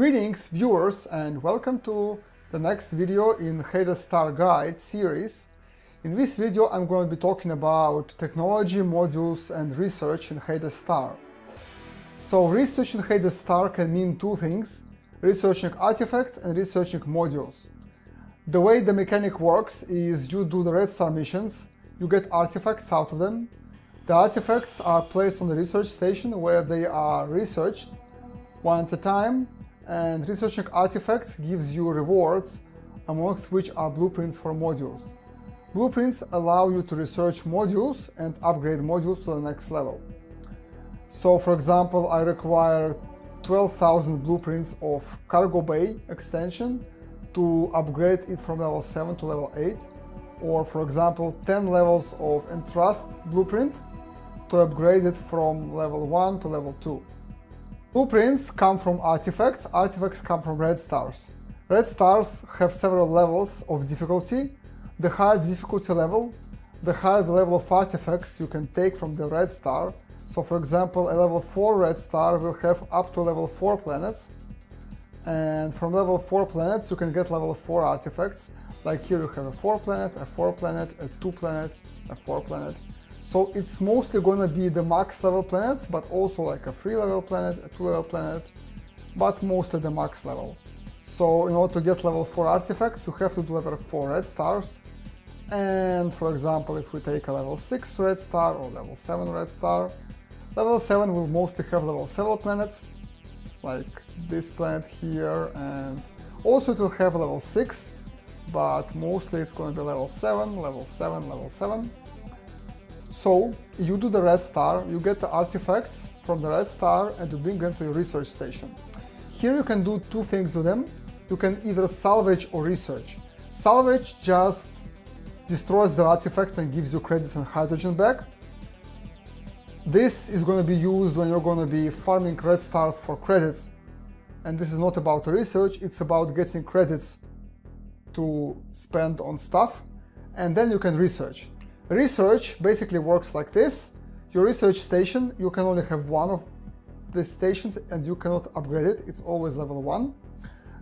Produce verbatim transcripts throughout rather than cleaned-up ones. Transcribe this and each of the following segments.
Greetings viewers and welcome to the next video in Hades' Star Guide series. In this video I'm going to be talking about technology, modules and research in Hades' Star. So research in Hades' Star can mean two things: researching artifacts and researching modules. The way the mechanic works is you do the Red Star missions, you get artifacts out of them. The artifacts are placed on the research station where they are researched one at a time, and researching artifacts gives you rewards, amongst which are blueprints for modules. Blueprints allow you to research modules and upgrade modules to the next level. So for example, I require twelve thousand blueprints of Cargo Bay Extension to upgrade it from level seven to level eight, or for example ten levels of Entrust blueprint to upgrade it from level one to level two. Blueprints come from artifacts, artifacts come from Red Stars. Red Stars have several levels of difficulty. The higher difficulty level, the higher the level of artifacts you can take from the Red Star. So for example, a level four Red Star will have up to level four planets, and from level four planets you can get level four artifacts. Like here you have a four planet, a four planet, a two planet, a four planet. So it's mostly gonna be the max level planets, but also like a three level planet, a two level planet, but mostly the max level. So in order to get level four artifacts you have to do level four Red Stars. And for example, if we take a level six Red Star or level seven Red Star, level seven will mostly have level seven planets, like this planet here, and also it will have level six, but mostly it's going to be level seven, level seven, level seven. So you do the Red Star, you get the artifacts from the Red Star and you bring them to your research station. Here you can do two things with them. You can either salvage or research. Salvage just destroys the artifact and gives you credits and hydrogen back. This is going to be used when you're going to be farming Red Stars for credits, and this is not about research, it's about getting credits to spend on stuff, and then you can research. Research basically works like this: your research station, you can only have one of the stations and you cannot upgrade it, it's always level one.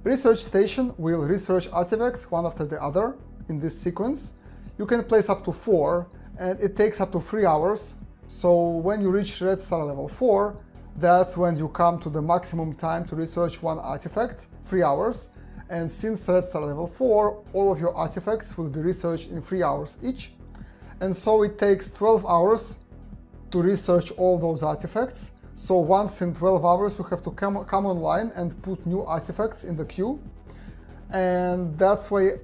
Research station will research artifacts one after the other in this sequence. You can place up to four and it takes up to three hours, so when you reach Red Star level four, that's when you come to the maximum time to research one artifact, three hours, and since Red Star level four, all of your artifacts will be researched in three hours each, and so it takes twelve hours to research all those artifacts. So once in twelve hours you have to come, come online and put new artifacts in the queue, and that's why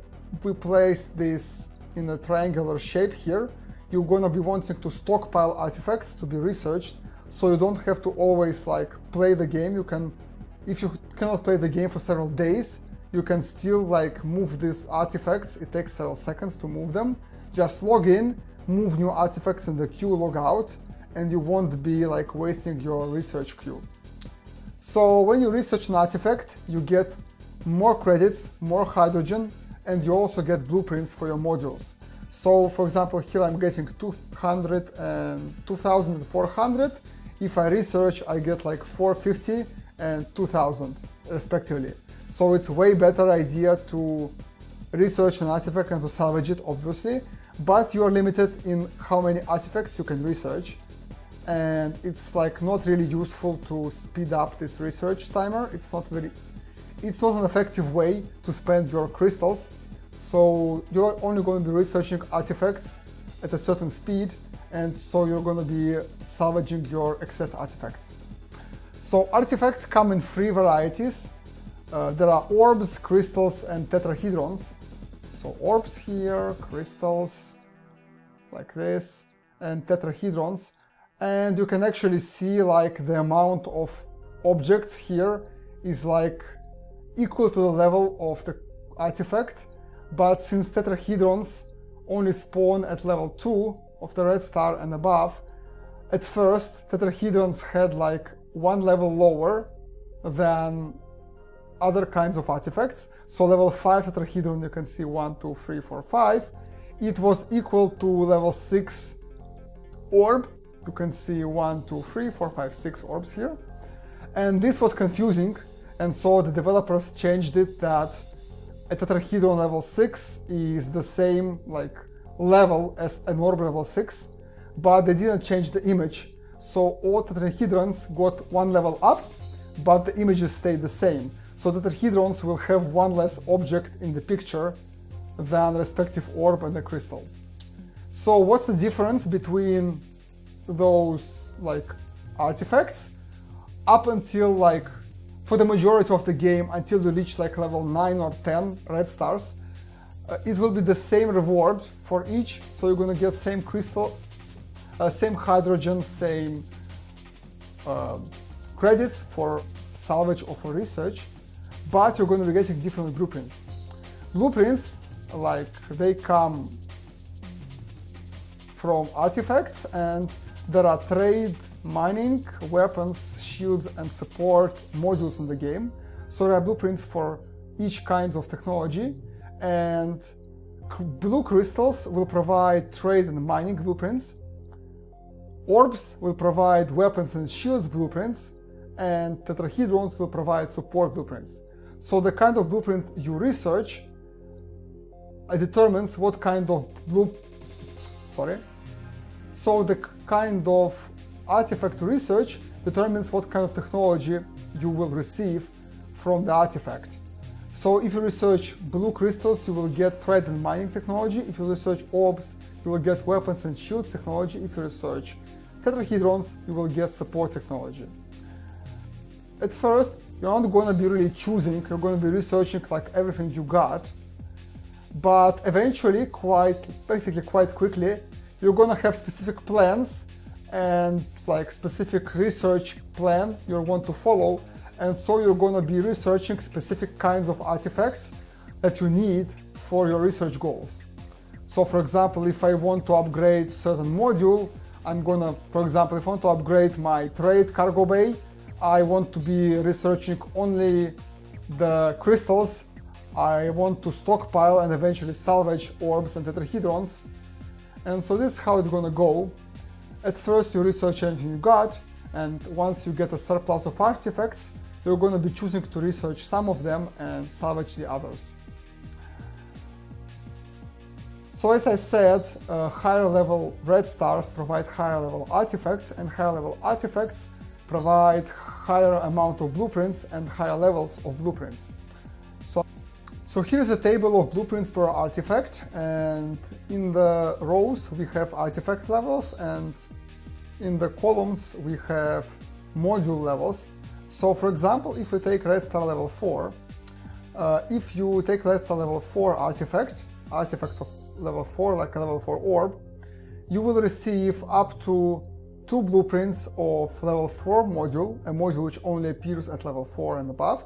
we place this in a triangular shape here. You're gonna be wanting to stockpile artifacts to be researched, so you don't have to always like play the game. You can, if you cannot play the game for several days, you can still like move these artifacts. It takes several seconds to move them. Just log in, move new artifacts in the queue, log out, and you won't be like wasting your research queue. So when you research an artifact, you get more credits, more hydrogen, and you also get blueprints for your modules. So for example, here I'm getting two hundred and two thousand four hundred. If I research, I get like four fifty and two thousand respectively. So it's way better idea to research an artifact and to salvage it, obviously, but you're limited in how many artifacts you can research, and it's like not really useful to speed up this research timer. It's not very it's not an effective way to spend your crystals, so you're only going to be researching artifacts at a certain speed, and so you're going to be salvaging your excess artifacts. So artifacts come in three varieties. Uh, there are orbs, crystals and tetrahedrons. So orbs here, crystals like this, and tetrahedrons, and you can actually see like the amount of objects here is like equal to the level of the artifact, but since tetrahedrons only spawn at level two of the Red Star and above, at first tetrahedrons had like one level lower than other kinds of artifacts. So level five tetrahedron, you can see one, two, three, four, five, it was equal to level six orb, you can see one, two, three, four, five, six orbs here, and this was confusing and so the developers changed it that a tetrahedron level six is the same like level as an orb level six, but they didn't change the image, so all tetrahedrons got one level up, but the images stayed the same, so tetrahedrons will have one less object in the picture than respective orb and the crystal. So what's the difference between those like artifacts? Up until like, for the majority of the game, until you reach like level nine or ten red stars, uh, it will be the same reward for each, so you're gonna get same crystals, uh, same hydrogen, same uh, credits for salvage or for research, but you're gonna be getting different blueprints. Blueprints, like, they come from artifacts, and there are trade, mining, weapons, shields and support modules in the game, so there are blueprints for each kind of technology, and blue crystals will provide trade and mining blueprints, orbs will provide weapons and shields blueprints, and tetrahedrons will provide support blueprints. So the kind of blueprint you research determines what kind of blue... sorry. So the kind of artifact research determines what kind of technology you will receive from the artifact. So if you research blue crystals, you will get trade and mining technology. If you research orbs, you will get weapons and shields technology. If you research tetrahedrons, you will get support technology. At first, you're not going to be really choosing, you're going to be researching like everything you got, but eventually, quite basically quite quickly, you're going to have specific plans and like specific research plan you want to follow, and so you're going to be researching specific kinds of artifacts that you need for your research goals. So for example, if I want to upgrade certain module, I'm going to, for example, if I want to upgrade my trade cargo bay, I want to be researching only the crystals, I want to stockpile and eventually salvage orbs and tetrahedrons, and so this is how it's gonna go. At first you research anything you got, and once you get a surplus of artifacts, you're gonna be choosing to research some of them and salvage the others. So as I said, uh, higher level red stars provide higher level artifacts, and higher level artifacts provide higher amount of blueprints and higher levels of blueprints. So, so here's a table of blueprints per artifact, and in the rows we have artifact levels, and in the columns we have module levels. So for example, if you take Red Star level four, uh, if you take Red Star level four artifact, artifact of level four, like a level four orb, you will receive up to two blueprints of level four module, a module which only appears at level four and above,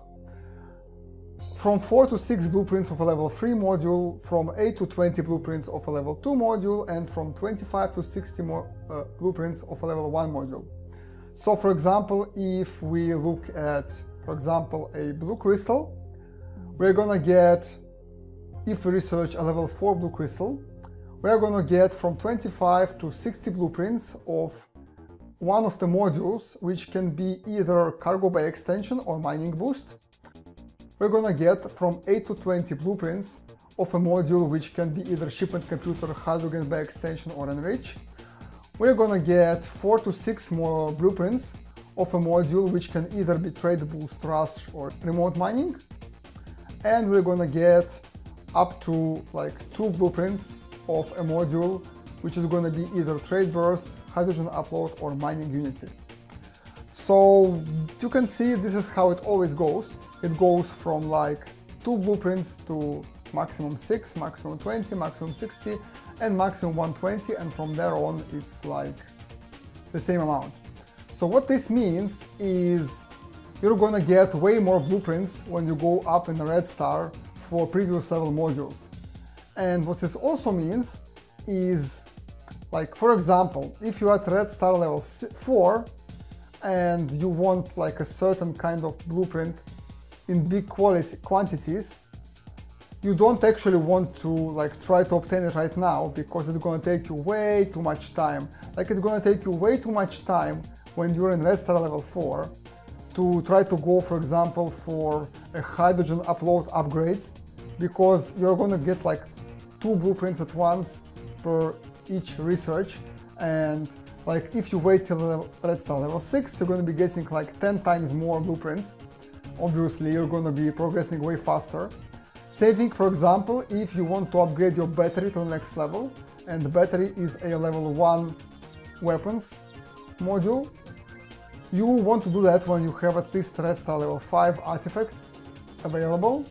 from four to six blueprints of a level three module, from eight to twenty blueprints of a level two module, and from twenty-five to sixty more, uh, blueprints of a level one module. So for example, if we look at, for example, a blue crystal, we're gonna get, if we research a level four blue crystal, we're gonna get from twenty-five to sixty blueprints of one of the modules, which can be either Cargo Bay Extension or Mining Boost. We're gonna get from eight to twenty blueprints of a module which can be either Shipment Computer, Hydrogen Bay Extension or Enrich. We're gonna get four to six more blueprints of a module which can either be Trade Boost, Rush or Remote Mining. And we're gonna get up to like two blueprints of a module which is gonna be either Trade Burst, Hydrogen Upload or Mining Unity. So you can see this is how it always goes. It goes from like two blueprints to maximum six, maximum twenty, maximum sixty and maximum one twenty, and from there on it's like the same amount. So what this means is you're gonna get way more blueprints when you go up in the Red Star for previous level modules. And what this also means is, like, for example, if you are at Red Star level four and you want like a certain kind of blueprint in big quality quantities, you don't actually want to like try to obtain it right now, because it's gonna take you way too much time. Like, it's gonna take you way too much time when you're in Red Star level four to try to go, for example, for a hydrogen upload upgrades, because you're going to get like two blueprints at once per each research. And like if you wait till Red Star level six, you're going to be getting like ten times more blueprints. Obviously, you're going to be progressing way faster. Saving, for example, if you want to upgrade your battery to the next level, and the battery is a level one weapons module. You want to do that when you have at least Red Star level five artifacts available,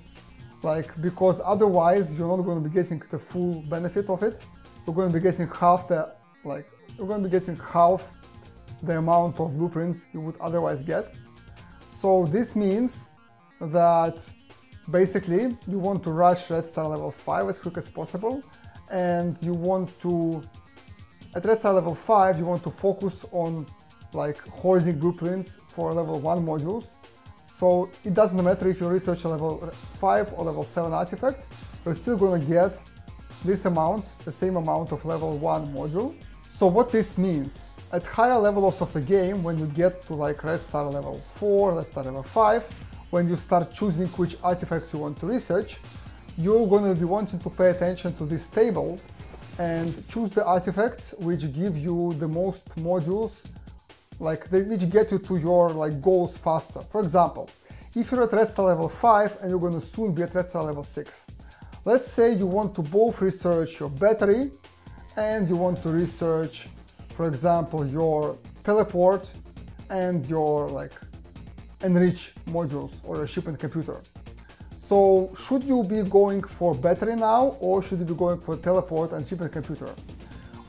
like, because otherwise you're not going to be getting the full benefit of it. You're going to be getting half the like you're going to be getting half the amount of blueprints you would otherwise get. So this means that basically you want to rush Red Star level five as quick as possible, and you want to at Red Star level five you want to focus on like holding blueprints for level one modules. So it doesn't matter if you research a level five or level seven artifact, you're still gonna get this amount, the same amount of level one module. So what this means, at higher levels of the game, when you get to like Red Star level four, Red Star level five, when you start choosing which artifacts you want to research, you're gonna be wanting to pay attention to this table and choose the artifacts which give you the most modules, like they, which get you to your like goals faster. For example, if you're at Red Star level five and you're going to soon be at Red Star level six, let's say you want to both research your battery and you want to research, for example, your teleport and your like enrich modules or your shipment computer. So should you be going for battery now, or should you be going for teleport and shipment computer?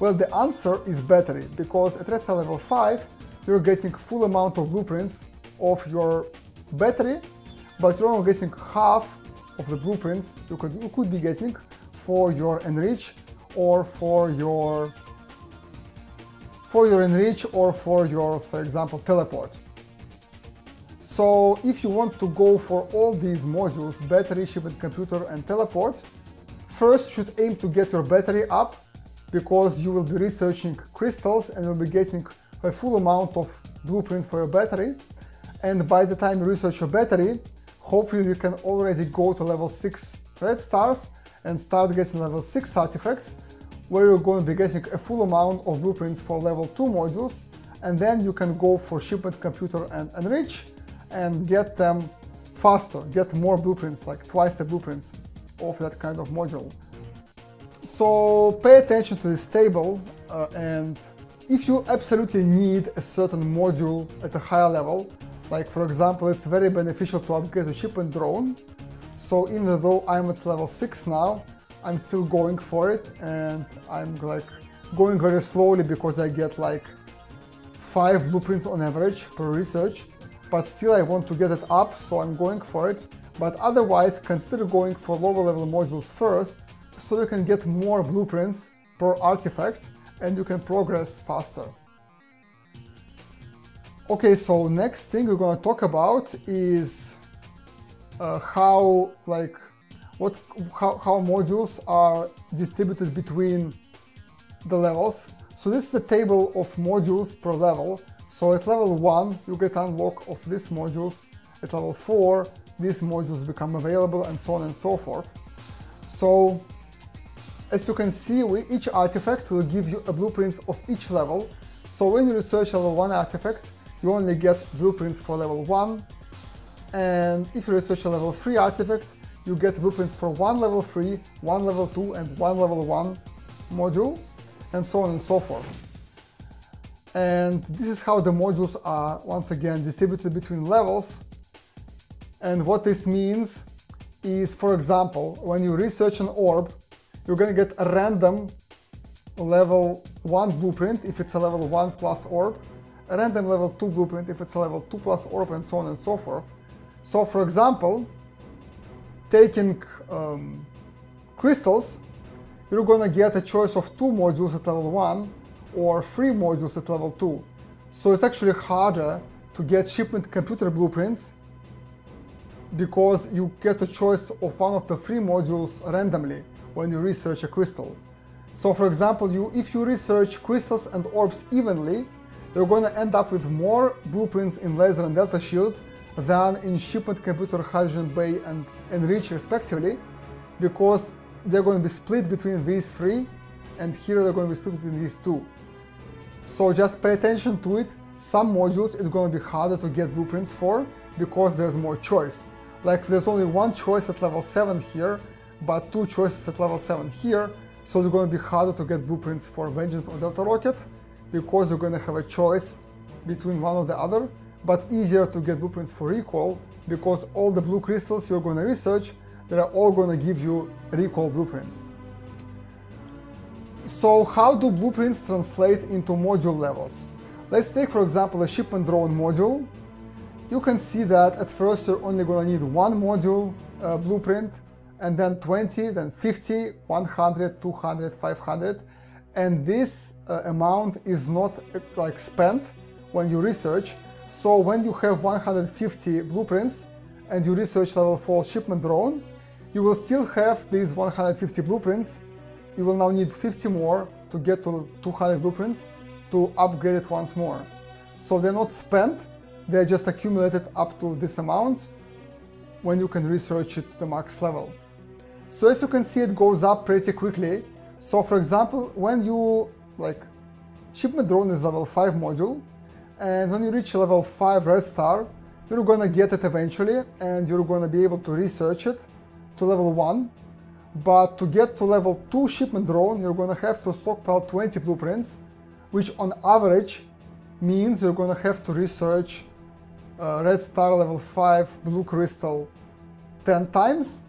Well, the answer is battery, because at Red Star level five you're getting full amount of blueprints of your battery, but you're only getting half of the blueprints you could, you could be getting for your enrich or for your for your enrich or for your, for example, teleport. So if you want to go for all these modules, battery, shipment computer and teleport, first you should aim to get your battery up, because you will be researching crystals and you'll be getting a full amount of blueprints for your battery, and by the time you research your battery, hopefully you can already go to level six Red Stars and start getting level six artifacts, where you're going to be getting a full amount of blueprints for level two modules, and then you can go for shipment computer and enrich and get them faster, get more blueprints, like twice the blueprints of that kind of module. So pay attention to this table, uh, and if you absolutely need a certain module at a higher level, like for example, it's very beneficial to upgrade the Shipment Drone. So even though I'm at level six now, I'm still going for it, and I'm like going very slowly because I get like five blueprints on average per research, but still I want to get it up, so I'm going for it. But otherwise, consider going for lower level modules first, so you can get more blueprints per artifact, and you can progress faster. Okay, so next thing we're gonna talk about is uh, how like what how, how modules are distributed between the levels. So this is the table of modules per level. So at level one you get unlock of these modules, at level four these modules become available, and so on and so forth. So as you can see, each artifact will give you a blueprints of each level. So when you research level one artifact, you only get blueprints for level one. And if you research a level three artifact, you get blueprints for one level three, one level two, and one level one module, and so on and so forth. And this is how the modules are, once again, distributed between levels. And what this means is, for example, when you research an orb, you're going to get a random level one blueprint if it's a level one plus orb, a random level two blueprint if it's a level two plus orb, and so on and so forth. So for example, taking um, crystals, you're going to get a choice of two modules at level one or three modules at level two. So it's actually harder to get shipment computer blueprints, because you get a choice of one of the three modules randomly when you research a crystal. So for example, you if you research crystals and orbs evenly, you're going to end up with more blueprints in Laser and Delta Shield than in Shipment Computer, Hydrogen Bay and Enrich respectively, because they're going to be split between these three, and here they're going to be split between these two. So just pay attention to it. Some modules it's going to be harder to get blueprints for, because there's more choice. Like there's only one choice at level seven here, but two choices at level seven here, so it's going to be harder to get blueprints for Vengeance or Delta Rocket, because you're going to have a choice between one or the other, but easier to get blueprints for Recall, because all the blue crystals you're going to research, they are all going to give you Recall blueprints. So how do blueprints translate into module levels? Let's take for example a Shipment Drone module. You can see that at first you're only going to need one module uh, blueprint, and then twenty, then fifty, one hundred, two hundred, five hundred, and this uh, amount is not uh, like spent when you research. So when you have one hundred fifty blueprints and you research level four Shipment Drone, you will still have these one hundred fifty blueprints. You will now need fifty more to get to two hundred blueprints to upgrade it once more. So they're not spent, they're just accumulated up to this amount when you can research it to the max level. So as you can see, it goes up pretty quickly. So for example, when you, like, Shipment Drone is level five module, and when you reach level five Red Star, you're gonna get it eventually, and you're gonna be able to research it to level one. But to get to level two Shipment Drone, you're gonna have to stockpile twenty blueprints, which on average means you're gonna have to research uh, Red Star level five blue crystal ten times.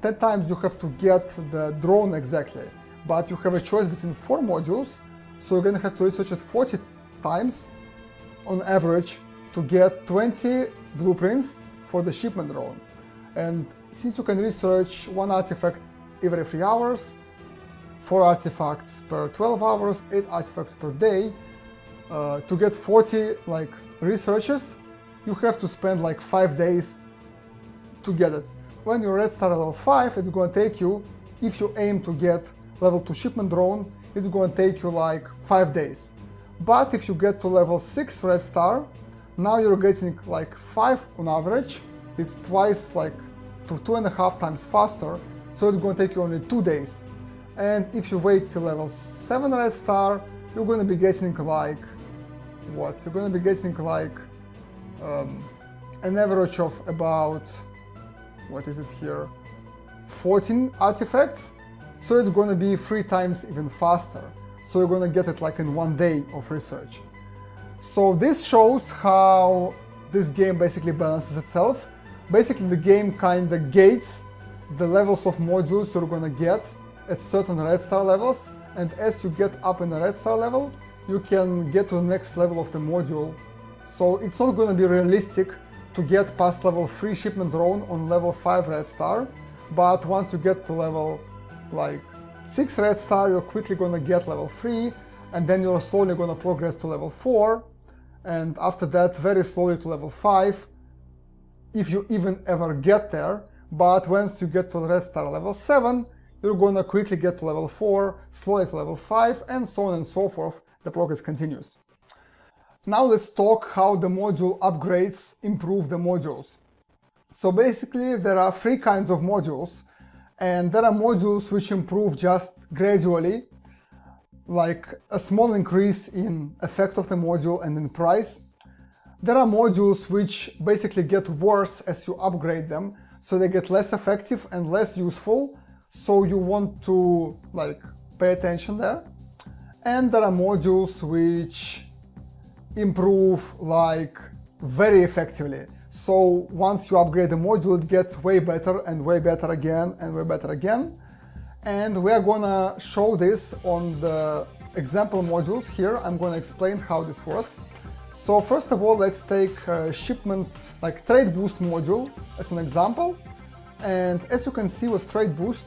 ten times you have to get the drone exactly, but you have a choice between four modules, so you're gonna have to research it forty times on average to get twenty blueprints for the Shipment Drone. And since you can research one artifact every three hours, four artifacts per twelve hours, eight artifacts per day, uh, to get forty like researches, you have to spend like five days to get it. When you're Red Star level five, it's going to take you, if you aim to get level two Shipment Drone, it's going to take you like five days. But if you get to level six Red Star, now you're getting like five on average. It's twice, like to two and a half times faster, so it's going to take you only two days. And if you wait till level seven Red Star, you're going to be getting like, what? You're going to be getting like um, an average of about, what is it here, fourteen artifacts, so it's going to be three times even faster, so you're going to get it like in one day of research. So this shows how this game basically balances itself. Basically the game kind of gates the levels of modules you're going to get at certain Red Star levels, and as you get up in the Red Star level, you can get to the next level of the module. So it's not going to be realistic to get past level three Shipment Drone on level five Red Star, but once you get to level like six Red Star, you're quickly gonna get level three, and then you're slowly gonna progress to level four, and after that very slowly to level five, if you even ever get there. But once you get to Red Star level seven, you're gonna quickly get to level four, slowly to level five, and so on and so forth. The progress continues. Now let's talk how the module upgrades improve the modules. So basically there are three kinds of modules, and there are modules which improve just gradually, like a small increase in effect of the module and in price. There are modules which basically get worse as you upgrade them, so they get less effective and less useful, so you want to like pay attention there. And there are modules which improve like very effectively, so once you upgrade the module it gets way better and way better again and way better again, and we are gonna show this on the example modules here. I'm gonna explain how this works. So first of all, let's take a shipment like Trade Boost module as an example, and as you can see with Trade Boost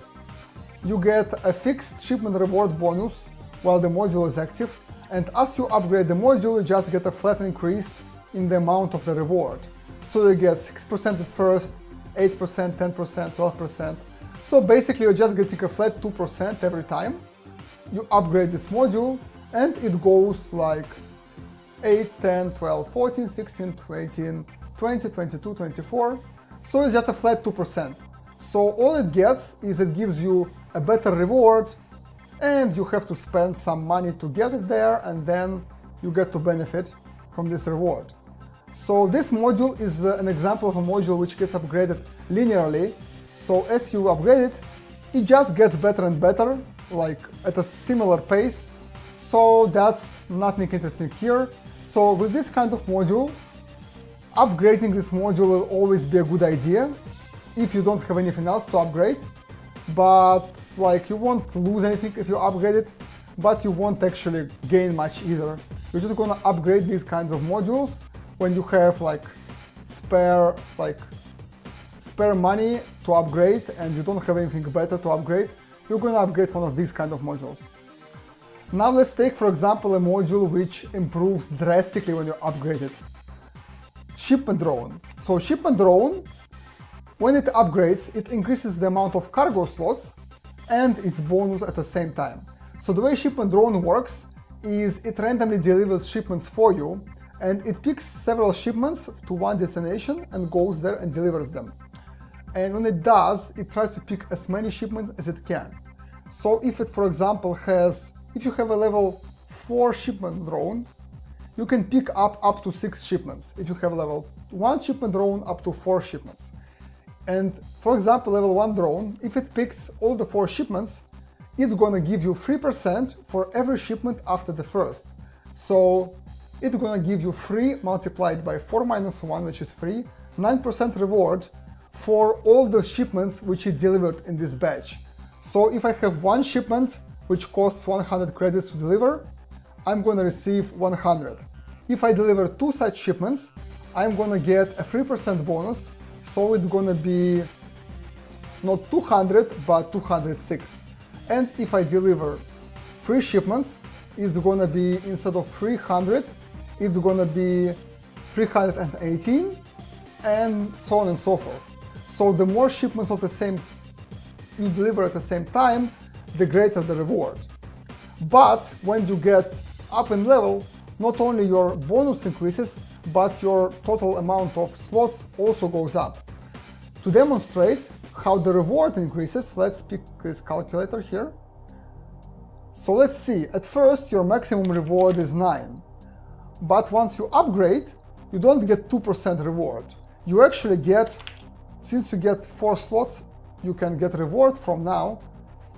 you get a fixed shipment reward bonus while the module is active, and as you upgrade the module, you just get a flat increase in the amount of the reward. So you get six percent at first, eight percent, ten percent, twelve percent. So basically you're just getting a flat two percent every time you upgrade this module, and it goes like eight, ten, twelve, fourteen, sixteen, eighteen, twenty, twenty-two, twenty-four, so it's just a flat two percent. So all it gets is it gives you a better reward, and you have to spend some money to get it there, and then you get to benefit from this reward. So this module is an example of a module which gets upgraded linearly. So as you upgrade it, it just gets better and better, like at a similar pace. So that's nothing interesting here. So with this kind of module, upgrading this module will always be a good idea if you don't have anything else to upgrade. But like, you won't lose anything if you upgrade it, but you won't actually gain much either. You're just gonna upgrade these kinds of modules when you have like spare like spare money to upgrade and you don't have anything better to upgrade. You're gonna upgrade one of these kind of modules. Now let's take, for example, a module which improves drastically when you upgrade it. Shipment Drone. So Shipment Drone, when it upgrades, it increases the amount of cargo slots and its bonus at the same time. So the way Shipment Drone works is it randomly delivers shipments for you, and it picks several shipments to one destination and goes there and delivers them. And when it does, it tries to pick as many shipments as it can. So if it, for example, has, if you have a level four Shipment Drone, you can pick up up to six shipments. If you have a level one Shipment Drone, up to four shipments. And for example, level one drone, if it picks all the four shipments, it's gonna give you three percent for every shipment after the first. So it's gonna give you three multiplied by four minus one, which is three, nine percent reward for all the shipments which it delivered in this batch. So if I have one shipment which costs one hundred credits to deliver, I'm gonna receive one hundred. If I deliver two such shipments, I'm gonna get a three percent bonus. So it's gonna be not two hundred, but two hundred six. And if I deliver three shipments, it's gonna be, instead of three hundred, it's gonna be three hundred eighteen, and so on and so forth. So the more shipments of the same you deliver at the same time, the greater the reward. But when you get up in level, not only your bonus increases, but your total amount of slots also goes up. To demonstrate how the reward increases, let's pick this calculator here. So let's see, at first your maximum reward is nine, but once you upgrade, you don't get two percent reward. You actually get, since you get four slots, you can get reward from now,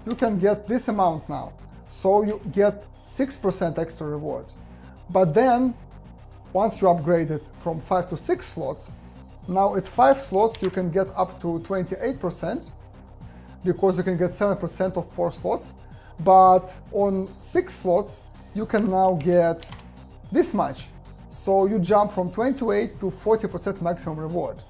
you can get this amount now. So you get six percent extra reward. But then, once you upgrade it from five to six slots, now at five slots you can get up to twenty-eight percent, because you can get seven percent of four slots, but on six slots you can now get this much. So you jump from twenty-eight to forty percent maximum reward.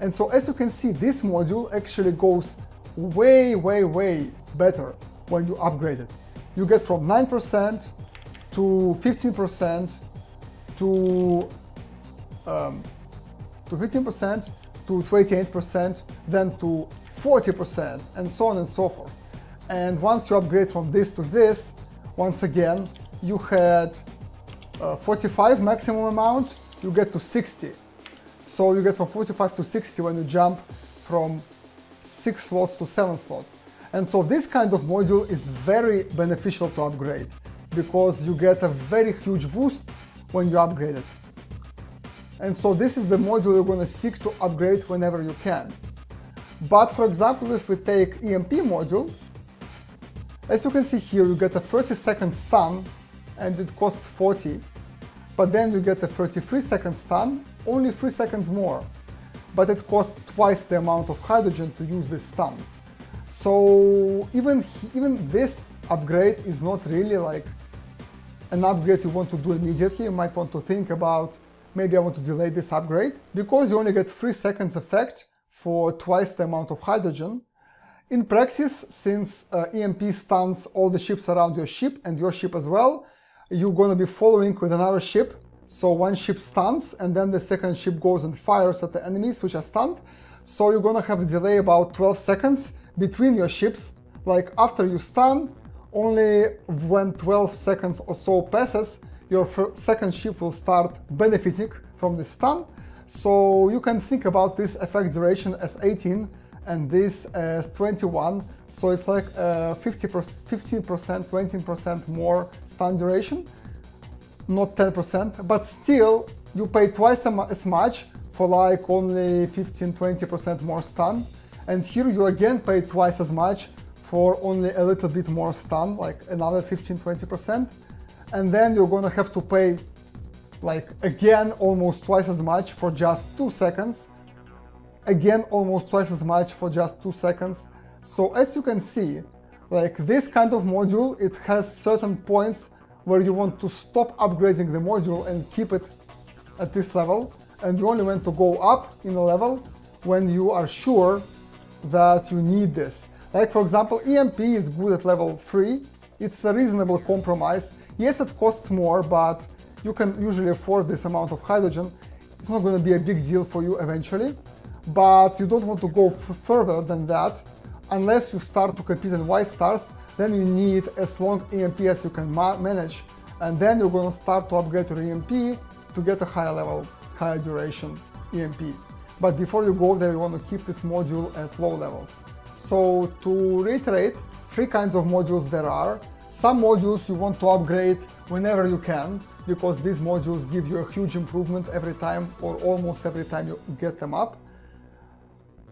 And so as you can see, this module actually goes way, way, way better when you upgrade it. You get from nine percent to fifteen percent, to um, to fifteen percent, to twenty-eight percent, then to forty percent, and so on and so forth. And once you upgrade from this to this, once again, you had uh, forty-five maximum amount, you get to sixty. So you get from forty-five to sixty when you jump from six slots to seven slots. And so this kind of module is very beneficial to upgrade, because you get a very huge boost when you upgrade it. And so this is the module you're gonna seek to upgrade whenever you can. But for example, if we take E M P module, as you can see here, you get a thirty second stun and it costs forty, but then you get a thirty-three second stun, only three seconds more, but it costs twice the amount of hydrogen to use this stun. So even, even this upgrade is not really like an upgrade you want to do immediately. You might want to think about, maybe I want to delay this upgrade, because you only get three seconds effect for twice the amount of hydrogen. In practice, since uh, E M P stuns all the ships around your ship and your ship as well, you're gonna be following with another ship. So one ship stuns and then the second ship goes and fires at the enemies which are stunned. So you're gonna have a delay about twelve seconds between your ships. Like after you stun, only when twelve seconds or so passes, your second ship will start benefiting from the stun. So you can think about this effect duration as eighteen and this as twenty-one, so it's like uh, fifteen percent, twenty percent more stun duration, not ten percent, but still you pay twice as much for like only fifteen to twenty percent more stun, and here you again pay twice as much for only a little bit more stun, like another fifteen to twenty percent, and then you're gonna have to pay like again almost twice as much for just two seconds, again almost twice as much for just two seconds. So as you can see, like this kind of module, it has certain points where you want to stop upgrading the module and keep it at this level, and you only want to go up in a level when you are sure that you need this. Like for example, E M P is good at level three, it's a reasonable compromise. Yes, it costs more, but you can usually afford this amount of hydrogen. It's not going to be a big deal for you eventually, but you don't want to go further than that unless you start to compete in white stars. Then you need as long E M P as you can ma manage, and then you're going to start to upgrade your E M P to get a higher level, higher duration E M P. But before you go there, you want to keep this module at low levels. So to reiterate, three kinds of modules there are. Some modules you want to upgrade whenever you can, because these modules give you a huge improvement every time or almost every time you get them up.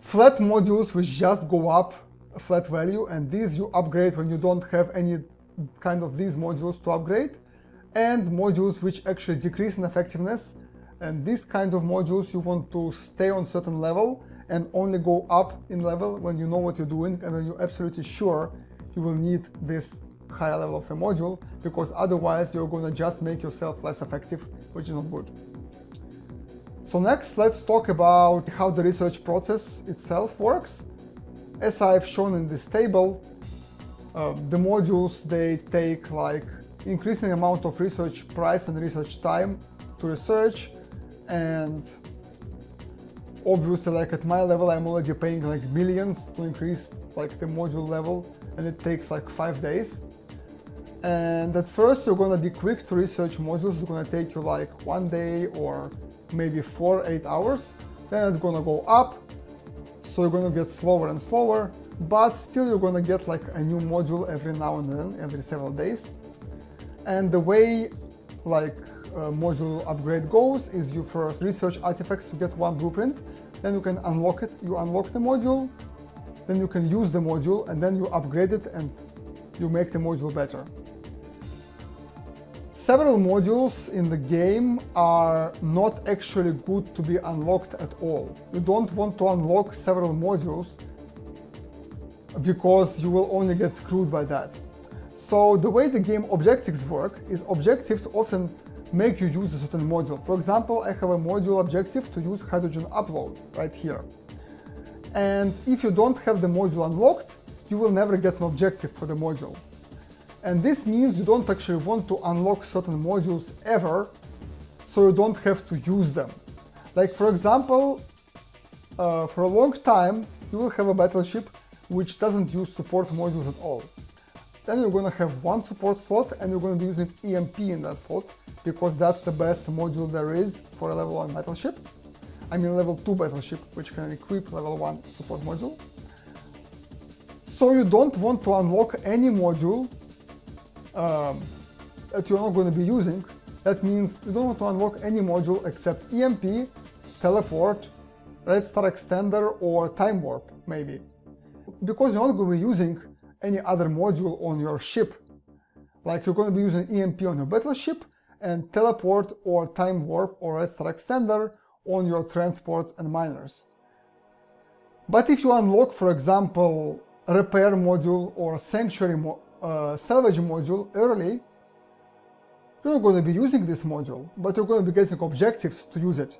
Flat modules which just go up a flat value, and these you upgrade when you don't have any kind of these modules to upgrade, and modules which actually decrease in effectiveness, and these kinds of modules you want to stay on certain level and only go up in level when you know what you're doing and when you're absolutely sure you will need this higher level of the module, because otherwise you're gonna just make yourself less effective, which is not good. So next, let's talk about how the research process itself works. As I've shown in this table, uh, the modules, they take like increasing amount of research price and research time to research, and obviously like at my level I'm already paying like millions to increase like the module level, and it takes like five days. And at first you're gonna be quick to research modules, it's gonna take you like one day or maybe four, eight hours, then it's gonna go up, so you're gonna get slower and slower, but still you're gonna get like a new module every now and then, every several days. And the way like uh, module upgrade goes is you first research artifacts to get one blueprint, then you can unlock it, you unlock the module, then you can use the module, and then you upgrade it and you make the module better. Several modules in the game are not actually good to be unlocked at all. You don't want to unlock several modules because you will only get screwed by that. So the way the game objectives work is objectives often make you use a certain module. For example, I have a module objective to use Hydrogen Upload right here. And if you don't have the module unlocked, you will never get an objective for the module. And this means you don't actually want to unlock certain modules ever, so you don't have to use them. Like for example, uh, for a long time, you will have a battleship which doesn't use support modules at all. Then you're gonna have one support slot and you're gonna be using E M P in that slot, because that's the best module there is for a level one battleship. I mean level two battleship, which can equip level one support module. So you don't want to unlock any module um, that you're not going to be using. That means you don't want to unlock any module except E M P, Teleport, Red Star Extender, or Time Warp maybe, because you're not going to be using any other module on your ship. Like you're going to be using E M P on your battleship and Teleport or Time Warp or Red Star Extender on your transports and miners. But if you unlock, for example, Repair module or Sanctuary mo uh, Salvage module early, you're not going to be using this module, but you're going to be getting objectives to use it.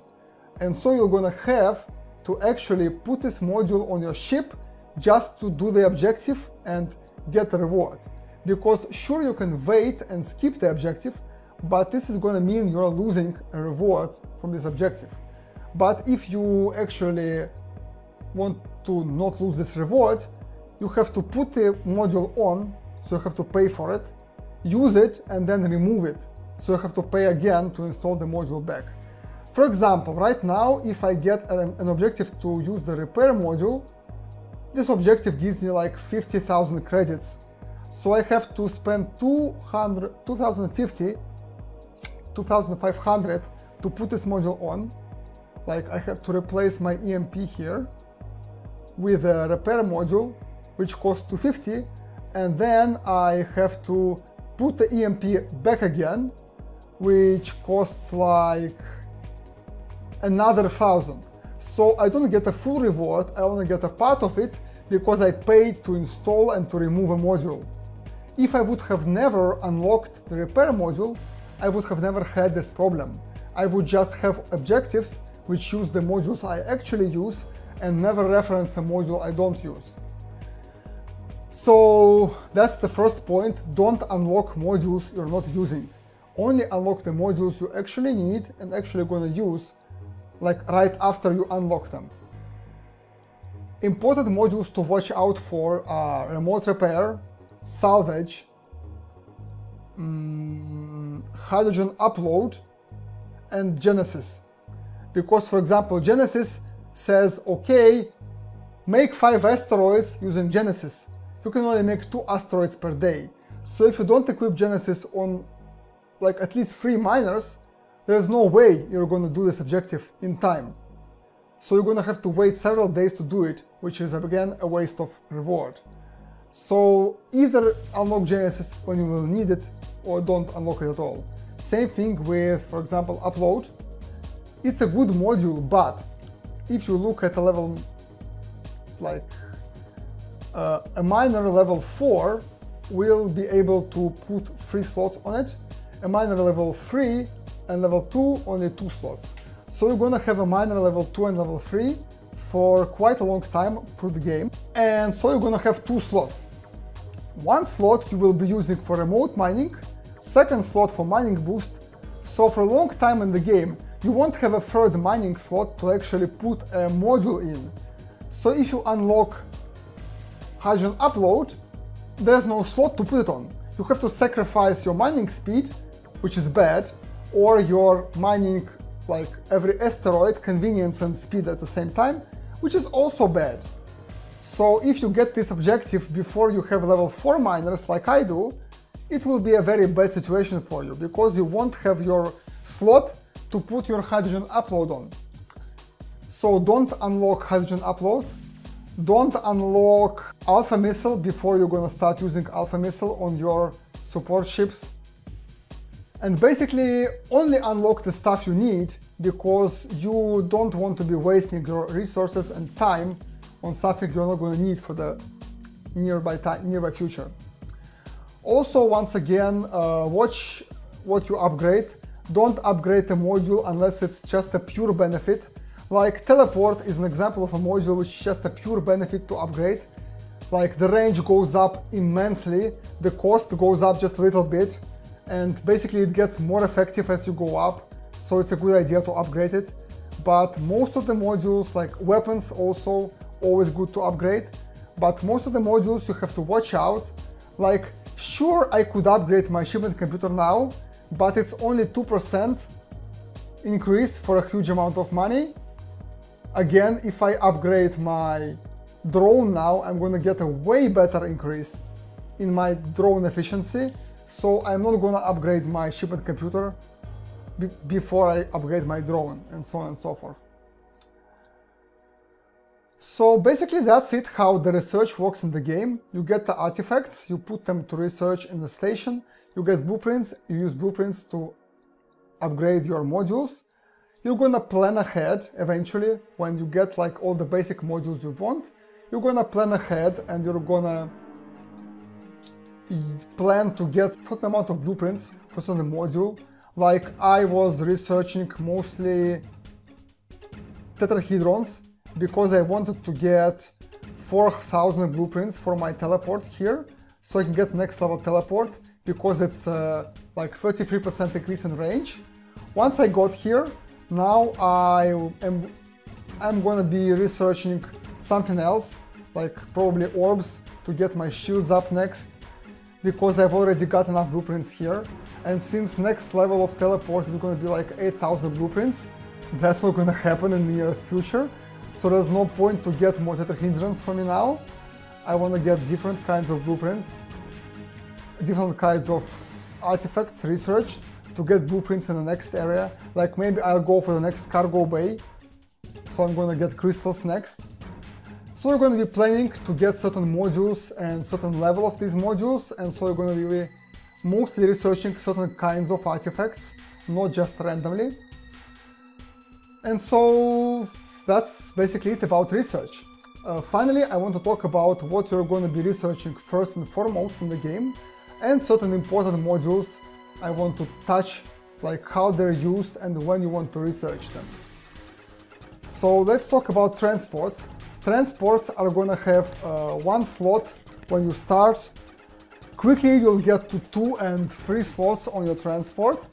And so you're going to have to actually put this module on your ship just to do the objective and get a reward. Because sure, you can wait and skip the objective, but this is going to mean you're losing a reward from this objective. But if you actually want to not lose this reward, you have to put the module on, so you have to pay for it, use it, and then remove it. so I have to pay again to install the module back. For example, right now, if I get an objective to use the repair module, this objective gives me like fifty thousand credits, so I have to spend two thousand fifty, two thousand five hundred to put this module on. Like, I have to replace my E M P here with a repair module, which costs two hundred fifty, and then I have to put the E M P back again, which costs like another thousand. So I don't get a full reward, I only get a part of it, because I paid to install and to remove a module. If I would have never unlocked the repair module, I would have never had this problem. I would just have objectives which use the modules I actually use and never reference a module I don't use. So that's the first point, don't unlock modules you're not using. Only unlock the modules you actually need and actually gonna use, like right after you unlock them. Important modules to watch out for are Remote Repair, Salvage, um, Hydrogen Upload, and Genesis. Because, for example, Genesis says, okay, make five asteroids using Genesis. You can only make two asteroids per day. So if you don't equip Genesis on like at least three miners, there's no way you're going to do this objective in time. So you're going to have to wait several days to do it, which is again a waste of reward. So either unlock Genesis when you will need it, or don't unlock it at all. Same thing with, for example, Upload. It's a good module, but if you look at a level, like uh, a miner level four will be able to put three slots on it, a miner level three and level two only two slots. So you're gonna have a miner level two and level three for quite a long time through the game, and so you're gonna have two slots. One slot you will be using for remote mining, second slot for mining boost, so for a long time in the game you won't have a third mining slot to actually put a module in. So if you unlock Hydrogen Upload, there's no slot to put it on. You have to sacrifice your mining speed, which is bad, or your mining like every asteroid convenience and speed at the same time, which is also bad. So if you get this objective before you have level four miners like I do, it will be a very bad situation for you, because you won't have your slot to put your Hydrogen Upload on. So don't unlock Hydrogen Upload, don't unlock Alpha Missile before you're gonna start using Alpha Missile on your support ships. And basically only unlock the stuff you need, because you don't want to be wasting your resources and time on something you're not gonna need for the nearby, time, nearby future. Also, once again, uh, watch what you upgrade. Don't upgrade a module unless it's just a pure benefit. Like Teleport is an example of a module which is just a pure benefit to upgrade. Like the range goes up immensely, the cost goes up just a little bit, and basically it gets more effective as you go up, so it's a good idea to upgrade it. But most of the modules, like weapons also, always good to upgrade, but most of the modules you have to watch out. Like, sure, I could upgrade my shipment computer now, but it's only two percent increase for a huge amount of money. Again, if I upgrade my drone now, I'm gonna get a way better increase in my drone efficiency, so I'm not gonna upgrade my shipment computer be before I upgrade my drone, and so on and so forth. So basically that's it, how the research works in the game. You get the artifacts, you put them to research in the station, you get blueprints, you use blueprints to upgrade your modules. You're gonna plan ahead eventually, when you get like all the basic modules you want. You're gonna plan ahead and you're gonna plan to get a certain amount of blueprints for certain module. Like, I was researching mostly tetrahedrons, because I wanted to get four thousand blueprints for my teleport here, so I can get next level teleport, because it's uh, like thirty-three percent increase in range. Once I got here, now I am I'm gonna be researching something else, like probably orbs, to get my shields up next, because I've already got enough blueprints here. and since next level of teleport is going to be like eight thousand blueprints, that's not going to happen in the nearest future, so there's no point to get more Tether hindrance for me now. I want to get different kinds of blueprints, different kinds of artifacts researched to get blueprints in the next area. Like maybe I'll go for the next cargo bay, so I'm going to get crystals next. So we're going to be planning to get certain modules and certain level of these modules, and so we're going to be mostly researching certain kinds of artifacts, not just randomly. And so that's basically it about research. Uh, finally, I want to talk about what you're going to be researching first and foremost in the game, and certain important modules I want to touch, like how they're used and when you want to research them. So let's talk about transports. Transports are gonna have uh, one slot when you start. Quickly you'll get to two and three slots on your transport.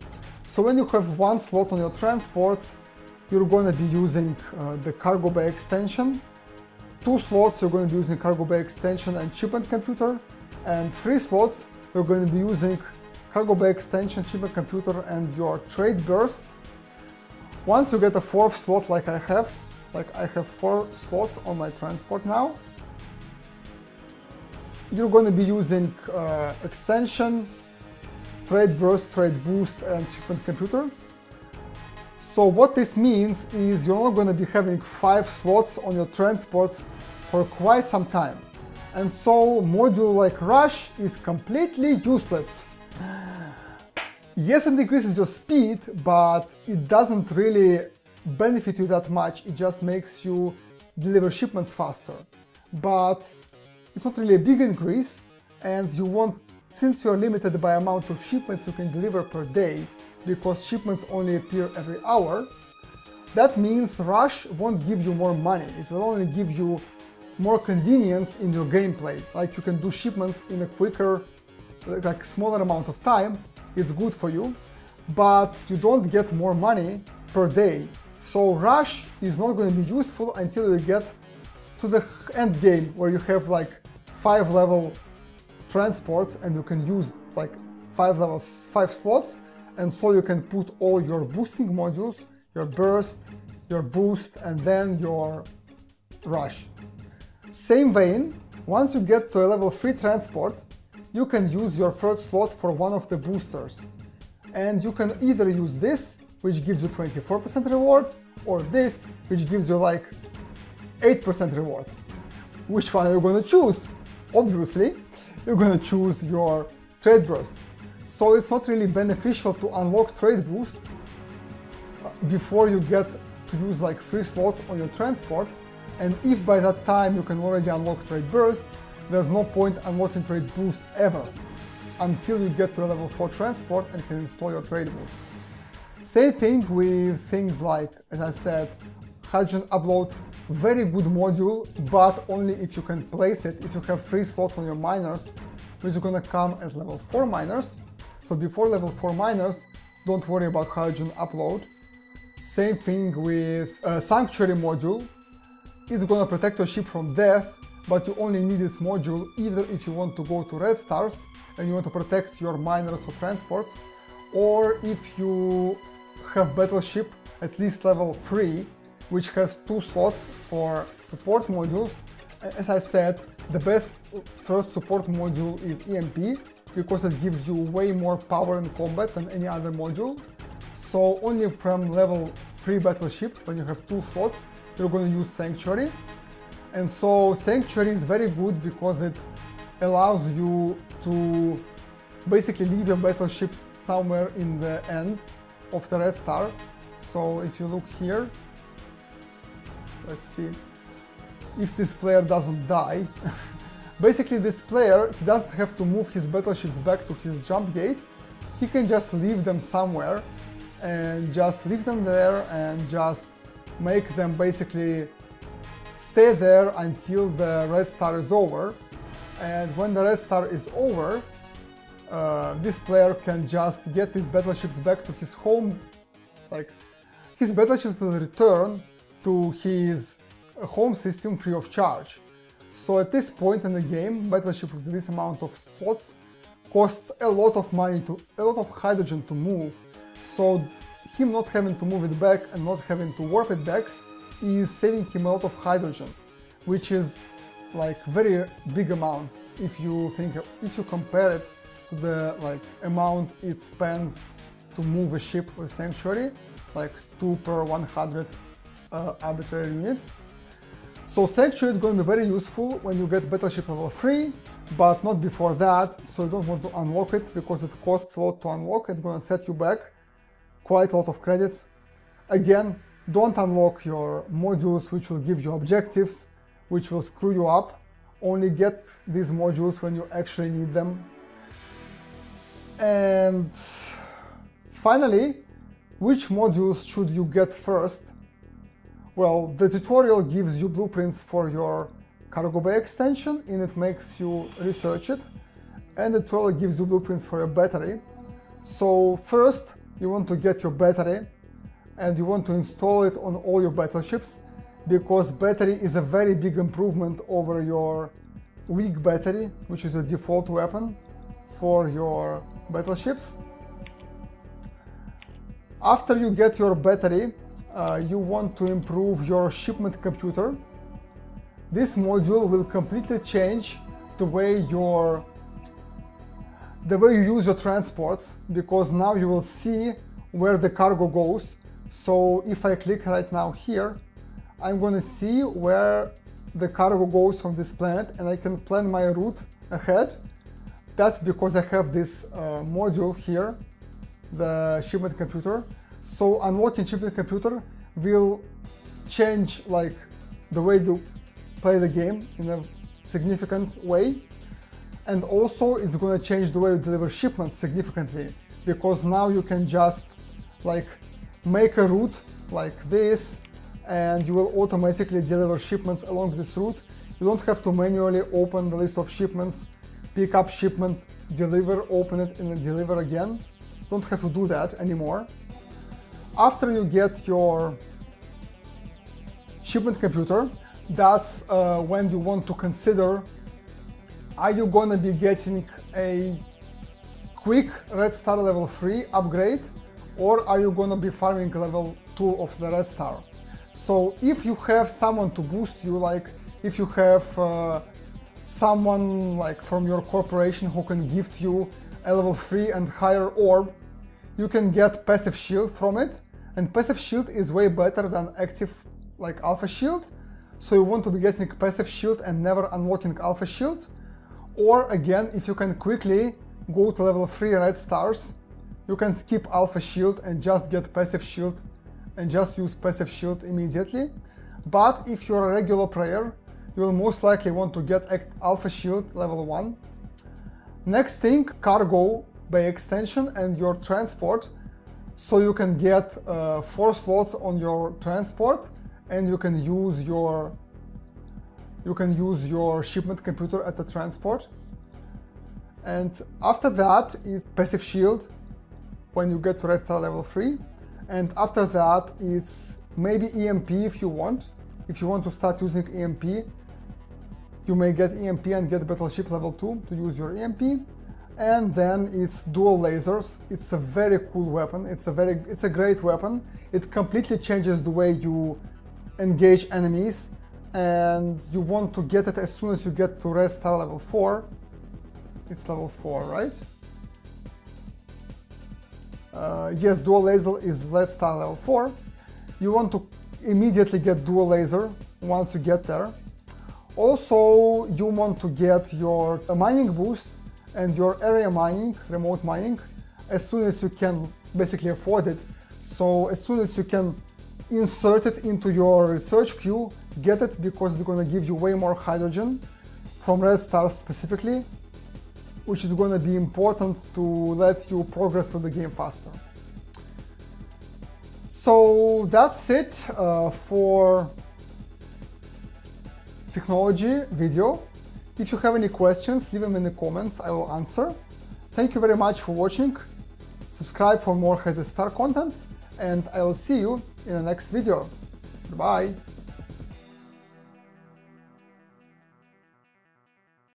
So when you have one slot on your transports, you're gonna be using uh, the Cargo Bay Extension. Two slots you're gonna be using Cargo Bay Extension and Shipment Computer. And three slots you're gonna be using Cargo Bay Extension, Shipment Computer and your Trade Burst. Once you get a fourth slot like I have, Like I have four slots on my transport now, you're going to be using uh, extension, trade burst, trade boost and shipment computer. So what this means is you're not going to be having five slots on your transports for quite some time. And so module like rush is completely useless. Yes, it increases your speed, but it doesn't really benefit you that much. It just makes you deliver shipments faster, but it's not really a big increase, and you won't, since you're limited by amount of shipments you can deliver per day, because shipments only appear every hour, that means rush won't give you more money. It will only give you more convenience in your gameplay, like you can do shipments in a quicker, like smaller amount of time. It's good for you, but you don't get more money per day. So rush is not going to be useful until you get to the end game, where you have like five level transports and you can use like five levels, five slots, and so you can put all your boosting modules, your burst, your boost, and then your rush. Same vein, once you get to a level three transport, you can use your third slot for one of the boosters, and you can either use this, which gives you twenty-four percent reward, or this, which gives you like eight percent reward. Which one are you gonna choose? Obviously, you're gonna choose your trade burst. So it's not really beneficial to unlock trade boost before you get to use like three slots on your transport, and if by that time you can already unlock trade burst, there's no point unlocking trade boost ever, until you get to a level four transport and can install your trade boost. Same thing with things like, as I said, Hydrogen Upload, very good module, but only if you can place it, if you have three slots on your miners, which is gonna come at level four miners. So before level four miners, don't worry about Hydrogen Upload. Same thing with uh, Sanctuary module. It's gonna protect your ship from death, but you only need this module either if you want to go to Red Stars and you want to protect your miners or transports, or if you have Battleship at least level three, which has two slots for support modules. As I said, the best first support module is E M P, because it gives you way more power in combat than any other module. So only from level three Battleship, when you have two slots, you're going to use Sanctuary. And so Sanctuary is very good because it allows you to basically leave your battleships somewhere in the end of the Red Star. So if you look here, let's see if this player doesn't die. Basically this player, he doesn't have to move his battleships back to his jump gate. He can just leave them somewhere and just leave them there and just make them basically stay there until the Red Star is over. And when the Red Star is over, Uh, this player can just get his battleships back to his home, like his battleships will return to his home system free of charge. So at this point in the game, battleship with this amount of slots costs a lot of money, to a lot of hydrogen to move, so him not having to move it back and not having to warp it back is saving him a lot of hydrogen, which is like very big amount if you think, if you compare it to the like amount it spends to move a ship with Sanctuary, like two per one hundred uh, arbitrary units. So Sanctuary is going to be very useful when you get Battleship level three, but not before that, so you don't want to unlock it because it costs a lot to unlock, it's going to set you back quite a lot of credits. Again, don't unlock your modules which will give you objectives, which will screw you up. Only get these modules when you actually need them. And finally, which modules should you get first? Well, the tutorial gives you blueprints for your Cargo Bay Extension, and it makes you research it, and the tutorial gives you blueprints for your battery. So first you want to get your battery, and you want to install it on all your battleships, because battery is a very big improvement over your weak battery, which is a default weapon for your battleships. After you get your battery, uh, you want to improve your shipment computer. This module will completely change the way your the way you use your transports, because now you will see where the cargo goes. So if I click right now here, I'm going to see where the cargo goes from this planet, and I can plan my route ahead. That's because I have this uh, module here, the shipment computer. So unlocking shipment computer will change like the way you play the game in a significant way, and also it's going to change the way you deliver shipments significantly, because now you can just like make a route like this, and you will automatically deliver shipments along this route. You don't have to manually open the list of shipments, pick up shipment, deliver, open it, and then deliver again. Don't have to do that anymore. After you get your shipment computer, that's uh, when you want to consider, are you gonna be getting a quick Red Star level three upgrade, or are you gonna be farming level two of the Red Star? So if you have someone to boost you, like if you have uh, someone like from your corporation who can gift you a level three and higher orb, you can get Passive Shield from it, and Passive Shield is way better than active like Alpha Shield, so you want to be getting Passive Shield and never unlocking Alpha Shield. Or again, if you can quickly go to level three Red Stars, you can skip Alpha Shield and just get Passive Shield and just use Passive Shield immediately. But if you're a regular player, you'll most likely want to get Alpha Shield level one. Next thing, Cargo Bay Extension and your transport. So you can get uh, four slots on your transport, and you can use your you can use your shipment computer at the transport. And after that is Passive Shield when you get to Red Star level three. And after that, it's maybe E M P if you want. If you want to start using E M P, you may get E M P and get Battleship level two to use your E M P. And then it's Dual Lasers. It's a very cool weapon. It's a very, it's a great weapon. It completely changes the way you engage enemies, and you want to get it as soon as you get to Red Star level four. It's level four, right? Uh, yes, Dual Laser is Red Star level four. You want to immediately get Dual Laser once you get there. Also, you want to get your Mining Boost and your Area Mining, Remote Mining, as soon as you can basically afford it. So as soon as you can insert it into your research queue, get it, because it's going to give you way more hydrogen from Red Stars specifically, which is going to be important to let you progress through the game faster. So that's it uh, for technology video. If you have any questions, leave them in the comments, I will answer. Thank you very much for watching, subscribe for more Hades' Star content, and I will see you in the next video. Goodbye!